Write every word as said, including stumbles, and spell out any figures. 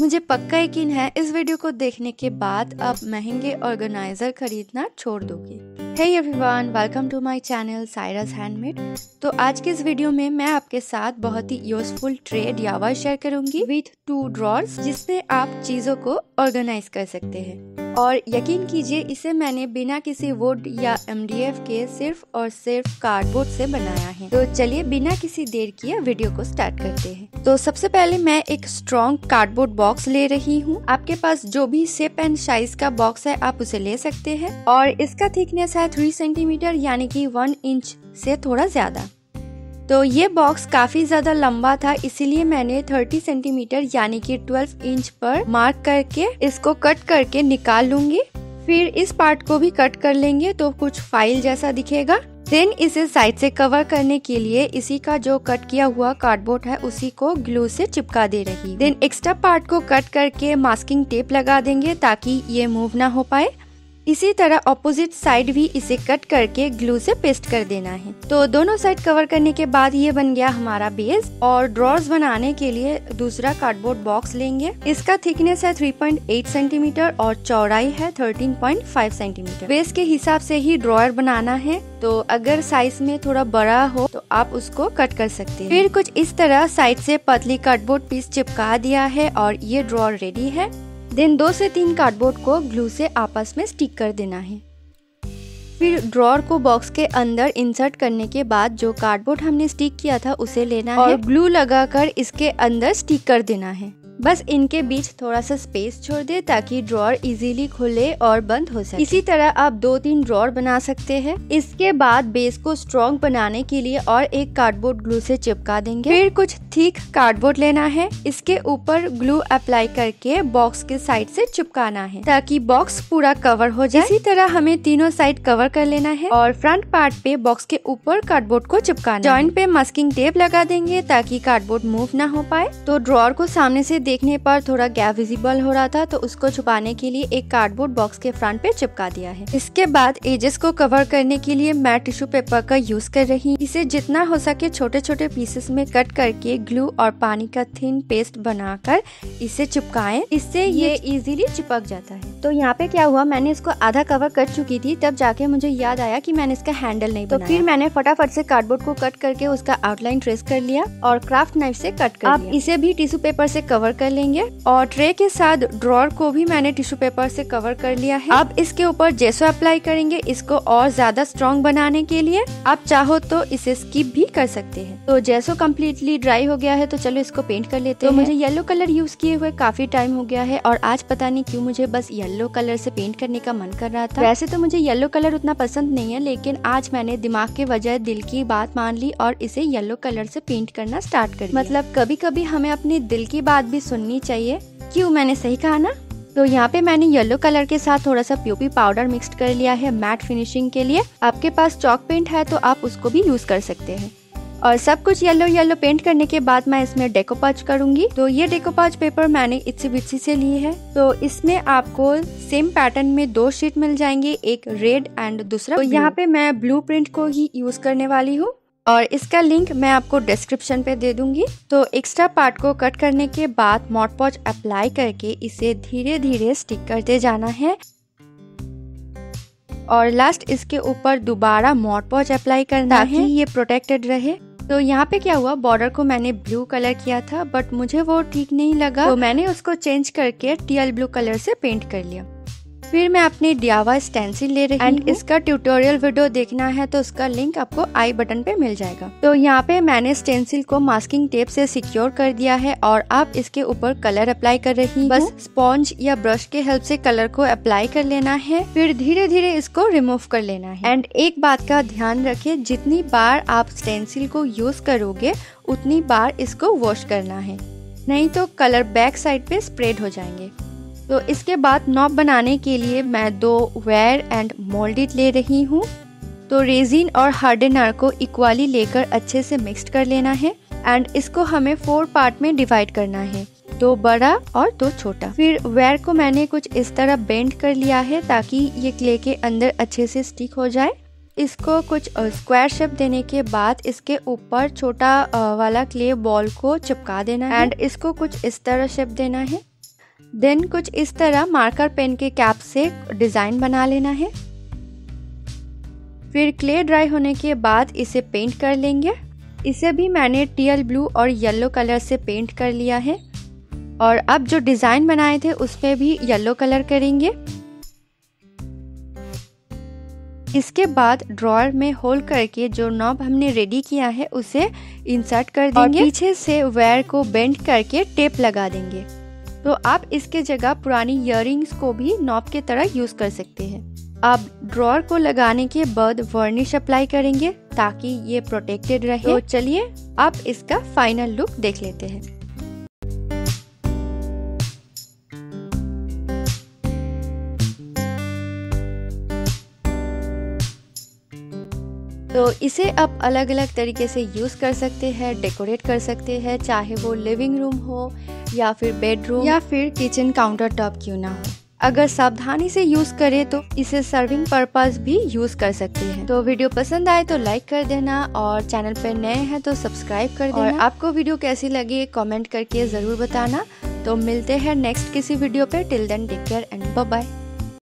मुझे पक्का यकीन है इस वीडियो को देखने के बाद अब महंगे ऑर्गेनाइजर खरीदना छोड़ दोगे। Hey everyone, welcome to my channel Saira's handmade. तो आज के इस वीडियो में मैं आपके साथ बहुत ही यूजफुल ट्रे डीआईवाई शेयर करूंगी विथ टू ड्रॉर्स, जिसमें आप चीजों को ऑर्गेनाइज कर सकते हैं। और यकीन कीजिए, इसे मैंने बिना किसी वुड या एमडीएफ के सिर्फ और सिर्फ कार्डबोर्ड से बनाया है। तो चलिए बिना किसी देर किए वीडियो को स्टार्ट करते हैं। तो सबसे पहले मैं एक स्ट्रॉन्ग कार्डबोर्ड बॉक्स ले रही हूँ। आपके पास जो भी शेप एंड साइज का बॉक्स है आप उसे ले सकते हैं। और इसका थिकनेस है थ्री सेंटीमीटर यानी कि वन इंच से थोड़ा ज्यादा। तो ये बॉक्स काफी ज्यादा लंबा था, इसीलिए मैंने तीस सेंटीमीटर यानी कि बारह इंच पर मार्क करके इसको कट करके निकाल लूंगी। फिर इस पार्ट को भी कट कर लेंगे तो कुछ फाइल जैसा दिखेगा। देन इसे साइड से कवर करने के लिए इसी का जो कट किया हुआ कार्डबोर्ड है उसी को ग्लू से चिपका दे रही। देन एक्स्ट्रा पार्ट को कट करके मास्किंग टेप लगा देंगे ताकि ये मूव ना हो पाए। इसी तरह ऑपोजिट साइड भी इसे कट करके ग्लू से पेस्ट कर देना है। तो दोनों साइड कवर करने के बाद ये बन गया हमारा बेस। और ड्रॉर्स बनाने के लिए दूसरा कार्डबोर्ड बॉक्स लेंगे। इसका थिकनेस है थ्री पॉइंट एट सेंटीमीटर और चौड़ाई है thirteen point five centimetre. Base के हिसाब से ही ड्रॉयर बनाना है, तो अगर साइज में थोड़ा बड़ा हो तो आप उसको कट कर सकते हैं। फिर कुछ इस तरह साइड से पतली कार्डबोर्ड पीस चिपका दिया है और ये ड्रॉर रेडी है। देन दो से तीन कार्डबोर्ड को ग्लू से आपस में स्टिक कर देना है। फिर ड्रॉर को बॉक्स के अंदर इंसर्ट करने के बाद जो कार्डबोर्ड हमने स्टिक किया था उसे लेना है और ग्लू लगाकर इसके अंदर स्टिक कर देना है। बस इनके बीच थोड़ा सा स्पेस छोड़ दे ताकि ड्रॉर इजीली खुले और बंद हो सके। इसी तरह आप दो तीन ड्रॉर बना सकते हैं। इसके बाद बेस को स्ट्रॉन्ग बनाने के लिए और एक कार्डबोर्ड ग्लू से चिपका देंगे। फिर कुछ थिक कार्डबोर्ड लेना है, इसके ऊपर ग्लू अप्लाई करके बॉक्स के साइड से चिपकाना है ताकि बॉक्स पूरा कवर हो जाए। इसी तरह हमें तीनों साइड कवर कर लेना है और फ्रंट पार्ट पे बॉक्स के ऊपर कार्डबोर्ड को चिपकाना। जॉइंट पे मास्किंग टेप लगा देंगे ताकि कार्डबोर्ड मूव ना हो पाए। तो ड्रॉर को सामने से देखने पर थोड़ा गैप विजिबल हो रहा था, तो उसको छुपाने के लिए एक कार्डबोर्ड बॉक्स के फ्रंट पे चिपका दिया है। इसके बाद एजेस को कवर करने के लिए मैं टिश्यू पेपर का यूज कर रही। इसे जितना हो सके छोटे छोटे पीसेस में कट करके ग्लू और पानी का थिन पेस्ट बनाकर इसे चिपकाएं, इससे ये इजीली चिपक जाता है। तो यहाँ पे क्या हुआ, मैंने इसको आधा कवर कर चुकी थी, तब जाके मुझे याद आया कि मैंने इसका हैंडल नहीं बनाया। तो फिर मैंने फटाफट से कार्डबोर्ड को कट करके उसका आउटलाइन ट्रेस कर लिया और क्राफ्ट नाइफ से कट कर। आप इसे भी टिश्यू पेपर से कवर कर लेंगे। और ट्रे के साथ ड्रॉर को भी मैंने टिश्यू पेपर से कवर कर लिया है। अब इसके ऊपर जेसो अप्लाई करेंगे इसको और ज्यादा स्ट्रॉन्ग बनाने के लिए। आप चाहो तो इसे स्किप भी कर सकते हैं। तो जेसो कम्प्लीटली ड्राई हो गया है, तो चलो इसको पेंट कर लेते हैं। तो मुझे येलो कलर यूज किए हुए काफी टाइम हो गया है और आज पता नहीं क्यूँ मुझे बस येलो कलर से पेंट करने का मन कर रहा था। वैसे तो मुझे येलो कलर उतना पसंद नहीं है, लेकिन आज मैंने दिमाग के बजाय दिल की बात मान ली और इसे येलो कलर से पेंट करना स्टार्ट कर दिया। मतलब कभी कभी हमें अपने दिल की बात भी सुननी चाहिए, क्यों? मैंने सही कहा ना। तो यहाँ पे मैंने येलो कलर के साथ थोड़ा सा प्यूपी पाउडर मिक्स कर लिया है मैट फिनिशिंग के लिए। आपके पास चॉक पेंट है तो आप उसको भी यूज कर सकते हैं। और सब कुछ येलो येलो पेंट करने के बाद मैं इसमें डेकोपाज करूंगी। तो ये डेकोपाज पेपर मैंने इट्सी बिट्सी से ली है। तो इसमें आपको सेम पैटर्न में दो शीट मिल जाएंगे, एक रेड एंड दूसरा। तो यहाँ पे मैं ब्लू प्रिंट को ही यूज करने वाली हूँ और इसका लिंक मैं आपको डिस्क्रिप्शन पे दे दूंगी। तो एक्स्ट्रा पार्ट को कट करने के बाद मॉड पॉच अप्लाई करके इसे धीरे धीरे स्टिक करते जाना है और लास्ट इसके ऊपर दोबारा मॉड पॉच अप्लाई करना है ताकि ये प्रोटेक्टेड रहे। तो यहाँ पे क्या हुआ, बॉर्डर को मैंने ब्लू कलर किया था बट मुझे वो ठीक नहीं लगा, तो मैंने उसको चेंज करके टीएल ब्लू कलर से पेंट कर लिया। फिर मैं अपने डीआईवाई स्टेंसिल ले रही हूँ एंड इसका ट्यूटोरियल वीडियो देखना है तो उसका लिंक आपको आई बटन पे मिल जाएगा। तो यहाँ पे मैंने स्टेंसिल को मास्किंग टेप से सिक्योर कर दिया है और आप इसके ऊपर कलर अप्लाई कर रही हूँ। बस स्पॉन्ज या ब्रश के हेल्प से कलर को अप्लाई कर लेना है, फिर धीरे धीरे इसको रिमूव कर लेना है। एंड एक बात का ध्यान रखे, जितनी बार आप स्टेंसिल को यूज करोगे उतनी बार इसको वॉश करना है, नहीं तो कलर बैक साइड पे स्प्रेड हो जाएंगे। तो इसके बाद नॉब बनाने के लिए मैं दो वेयर एंड मोल्डिट ले रही हूँ। तो रेजिन और हार्डनर को इक्वली लेकर अच्छे से मिक्स कर लेना है एंड इसको हमें फोर पार्ट में डिवाइड करना है, दो बड़ा और दो छोटा। फिर वेयर को मैंने कुछ इस तरह बेंड कर लिया है ताकि ये क्ले के अंदर अच्छे से स्टिक हो जाए। इसको कुछ स्क्वायर शेप देने के बाद इसके ऊपर छोटा वाला क्ले बॉल को चिपका देना है एंड इसको कुछ इस तरह शेप देना है। देन कुछ इस तरह मार्कर पेन के कैप से डिजाइन बना लेना है। फिर क्ले ड्राई होने के बाद इसे पेंट कर लेंगे। इसे भी मैंने टीएल ब्लू और येलो कलर से पेंट कर लिया है और अब जो डिजाइन बनाए थे उसमें भी येलो कलर करेंगे। इसके बाद ड्रॉअर में होल करके जो नॉब हमने रेडी किया है उसे इंसर्ट कर देंगे और पीछे से वायर को बेंड करके टेप लगा देंगे। तो आप इसके जगह पुरानी इयररिंग्स को भी नॉब के तरह यूज कर सकते हैं। आप ड्रॉअर को लगाने के बाद वर्निश अप्लाई करेंगे ताकि ये प्रोटेक्टेड रहे। तो चलिए आप इसका फाइनल लुक देख लेते हैं। तो इसे आप अलग अलग तरीके से यूज़ कर सकते हैं, डेकोरेट कर सकते हैं, चाहे वो लिविंग रूम हो या फिर बेडरूम या फिर किचन काउंटर टॉप क्यों ना हो। अगर सावधानी से यूज़ करें तो इसे सर्विंग पर्पस भी यूज़ कर सकते हैं। तो वीडियो पसंद आए तो लाइक कर देना और चैनल पर नए हैं तो सब्सक्राइब कर देना। और आपको वीडियो कैसी लगी कॉमेंट करके ज़रूर बताना। तो मिलते हैं नेक्स्ट किसी वीडियो पर। Till then take care and bye bye.